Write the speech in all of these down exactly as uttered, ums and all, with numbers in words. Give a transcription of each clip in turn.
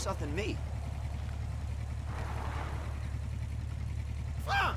worse off than me. Fuck!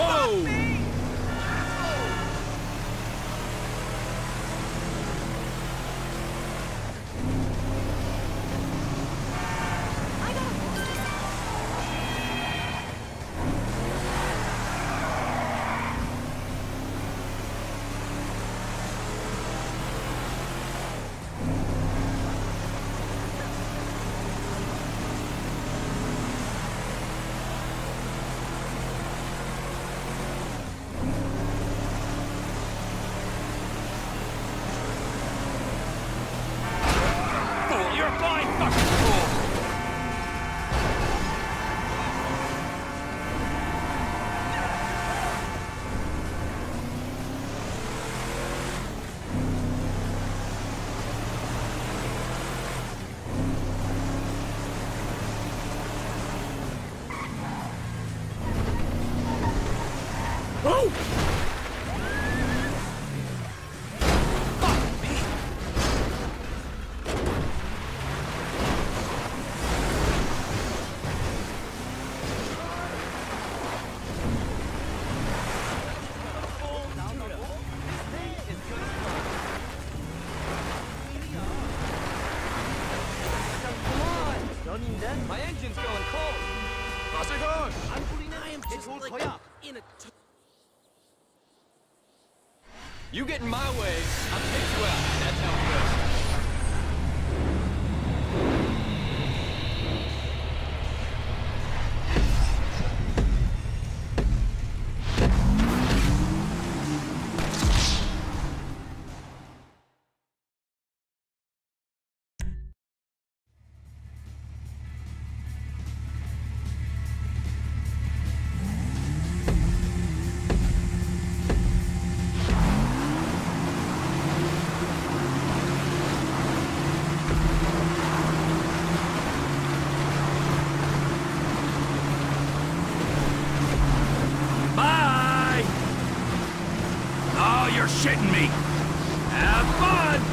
Whoa! My engine's going cold. How's it going? I'm putting I am just like play up in a. T you get in my way, I'll take you out. That's how it goes. Shitting me. Have fun.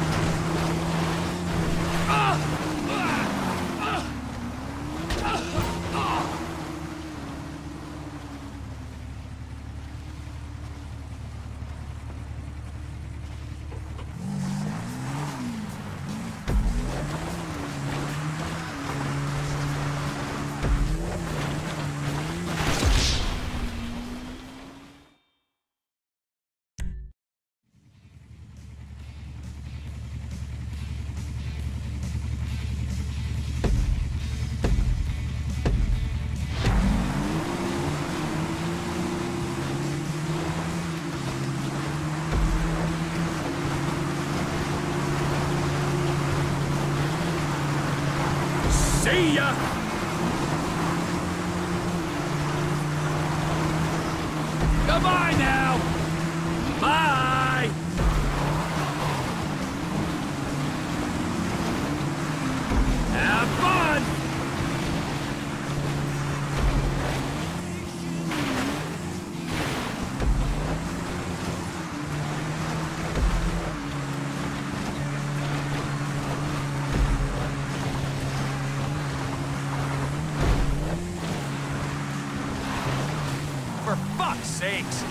See ya! Goodbye now! Bye! Have fun! Sakes.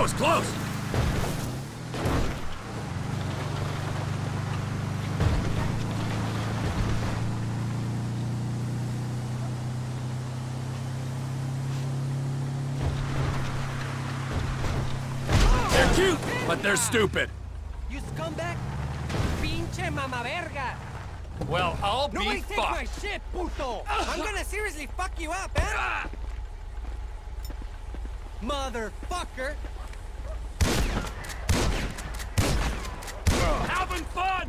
That was close! They're cute, but they're stupid. You scumbag! Pinche mama verga! Well, I'll be fucked! Nobody take my shit, puto! I'm gonna seriously fuck you up, eh? Motherfucker! Having fun!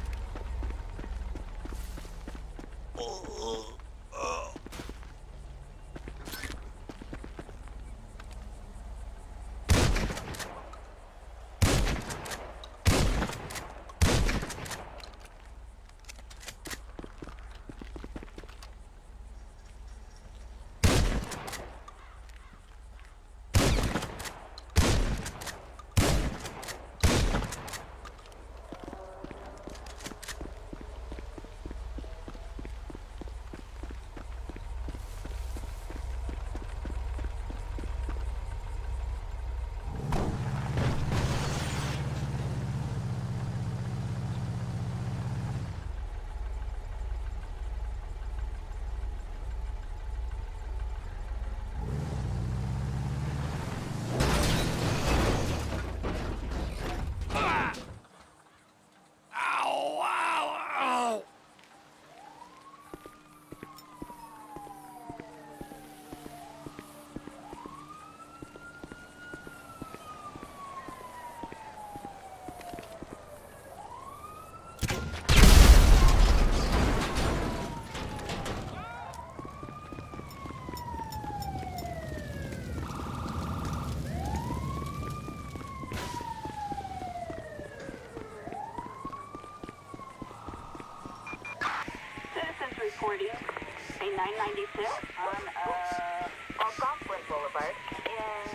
nine ninety-six on uh, Algonquin Boulevard in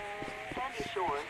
Sandy Shores.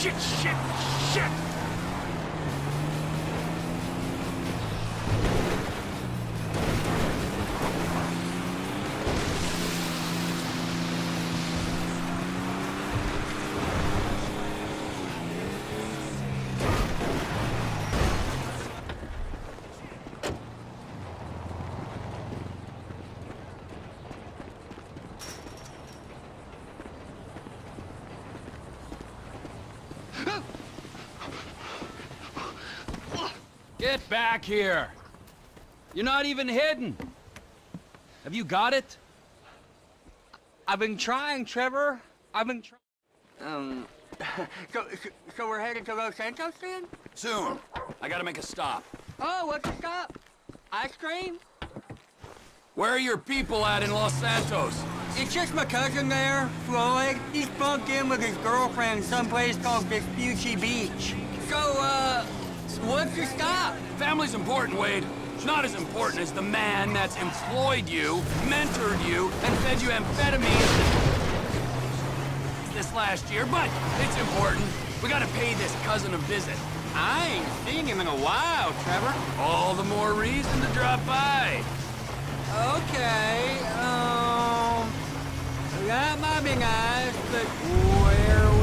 Shit. Shit, shit, shit! Get back here! You're not even hidden! Have you got it? I've been trying, Trevor. I've been trying. Um... so, so we're headed to Los Santos, then? Soon. I gotta make a stop. Oh, what's a stop? Ice cream? Where are your people at in Los Santos? It's just my cousin there, Floyd. He's bunked in with his girlfriend someplace called Vespucci Beach. So, uh... what's your stop? Family's important, Wade. It's not as important as the man that's employed you, mentored you, and fed you amphetamines this last year, but it's important. We gotta pay this cousin a visit. I ain't seen him in a while, Trevor. All the more reason to drop by. Okay, um... that might be nice, but where